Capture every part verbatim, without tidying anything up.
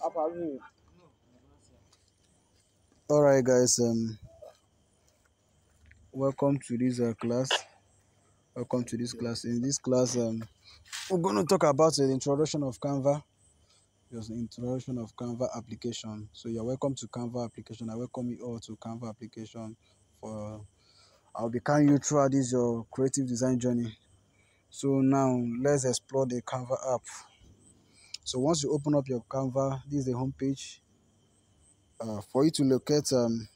All right, guys. Um, welcome to this uh, class. Welcome to this class. In this class, um, we're going to talk about the introduction of Canva. Just the introduction of Canva application. So you're welcome to Canva application. I welcome you all to Canva application. For I'll be carrying you throughout this your creative design journey. So now let's explore the Canva app. So once you open up your Canva, this is the home page. Uh, for you to locate um,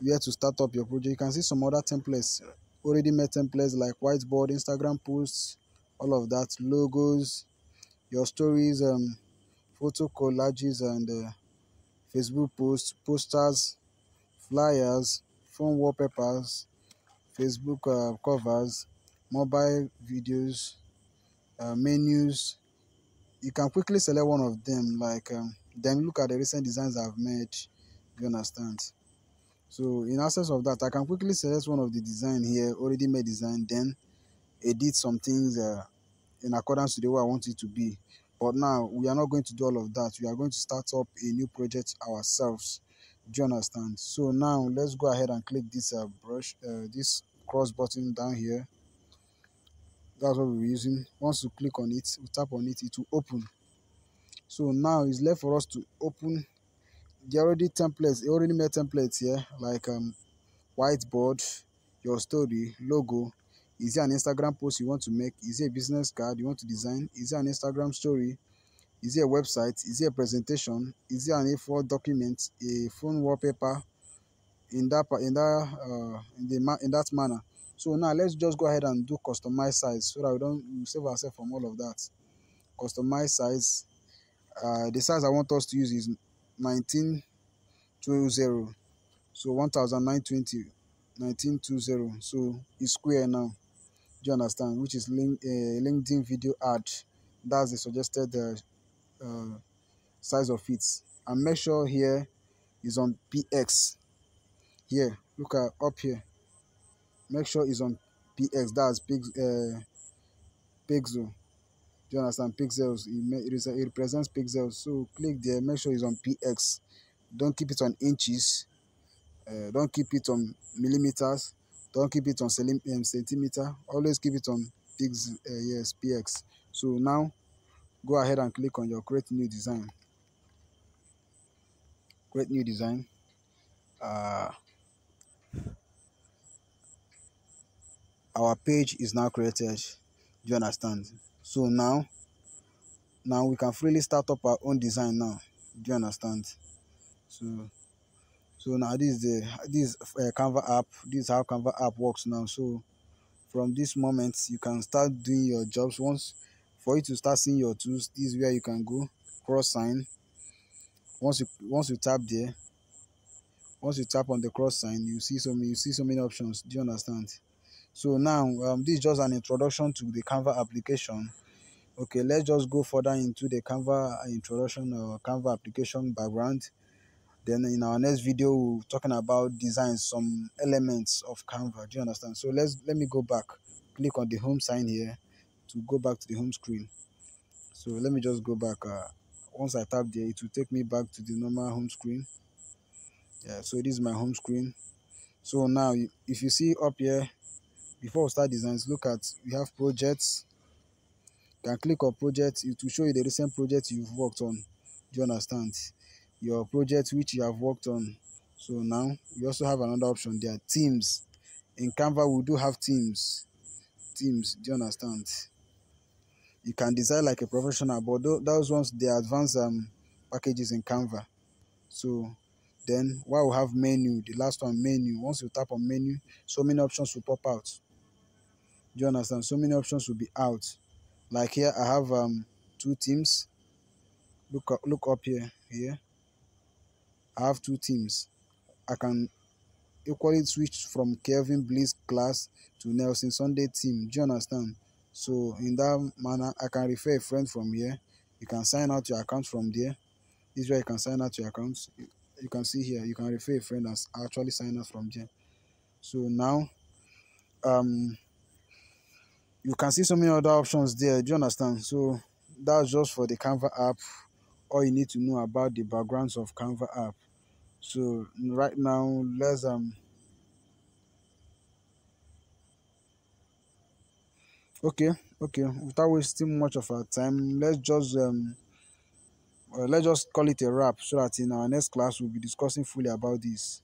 where to start up your project, you can see some other templates, already made templates like whiteboard, Instagram posts, all of that, logos, your stories, um, photo collages, and uh, Facebook posts, posters, flyers, phone wallpapers, Facebook uh, covers, mobile videos, uh, menus. You can quickly select one of them, like um, then look at the recent designs I've made. You understand? So in access of that, I can quickly select one of the design here, already made design, then edit some things uh, in accordance to the way I want it to be. But now we are not going to do all of that. We are going to start up a new project ourselves. Do you understand? So now let's go ahead and click this uh, brush, uh, this cross button down here. That's what we're using. Once you click on it, we tap on it, it will open. So now it's left for us to open. There are already templates, they already made templates here, like um, whiteboard, your story, logo. Is there an Instagram post you want to make? Is there a business card you want to design? Is there an Instagram story? Is there a website? Is there a presentation? Is there an A four document? A phone wallpaper? In that, in that, uh, in the, in that manner. So now let's just go ahead and do customize size so that we don't save ourselves from all of that. Customize size. Uh, the size I want us to use is nineteen twenty. So one thousand nine hundred twenty, nineteen twenty. So it's square now. Do you understand? Which is link, uh, LinkedIn video ad. That's the suggested uh, uh, size of it. And make sure here is on P X. Here, look at up here. Make sure it's on P X, that's pix, uh, pixel. Do you understand? Pixels, it, may, it, is, it represents pixels. So click there, make sure it's on P X. Don't keep it on inches. Uh, don't keep it on millimeters. Don't keep it on centimeter. Always keep it on pix, uh, yes, P X. So now, go ahead and click on your create new design. Create new design. Uh, Our page is now created. Do you understand? So now, now we can freely start up our own design now. Do you understand? So, so now this is the this uh, Canva app. This is how Canva app works now. So, from this moment, you can start doing your jobs. Once for you to start seeing your tools, this is where you can go cross sign. Once you once you tap there, once you tap on the cross sign, you see so many you see so many options. Do you understand? So now, um, this is just an introduction to the Canva application. Okay, let's just go further into the Canva introduction or Canva application background. Then in our next video, we're talking about designs, some elements of Canva. Do you understand? So let's let me go back. Click on the home sign here to go back to the home screen. So let me just go back. Uh, once I tap there, it will take me back to the normal home screen. Yeah, so this is my home screen. So now, if you see up here, before we start designs, look at, we have projects. You can click on projects. It will show you the recent projects you've worked on. Do you understand? Your projects which you have worked on. So now, we also have another option. There are themes. In Canva, we do have themes. Themes, do you understand? You can design like a professional, but those ones, they are advanced um, packages in Canva. So then, while we have menu, the last one, menu. Once you tap on menu, so many options will pop out. Do you understand? So many options will be out. Like here, I have um two teams. Look up, look up here. Here, I have two teams. I can equally switch from Kelvin Bliss class to Nelson Sunday team. Do you understand? So in that manner, I can refer a friend from here. You can sign out your account from there. This is where you can sign out your accounts. You can see here. You can refer a friend and actually sign up from there. So now, um. you can see so many other options there. Do you understand? So that's just for the Canva app. all you need to know about the backgrounds of Canva app. So right now, let's um okay okay without wasting much of our time, let's just um uh, let's just call it a wrap, so that in our next class we'll be discussing fully about this.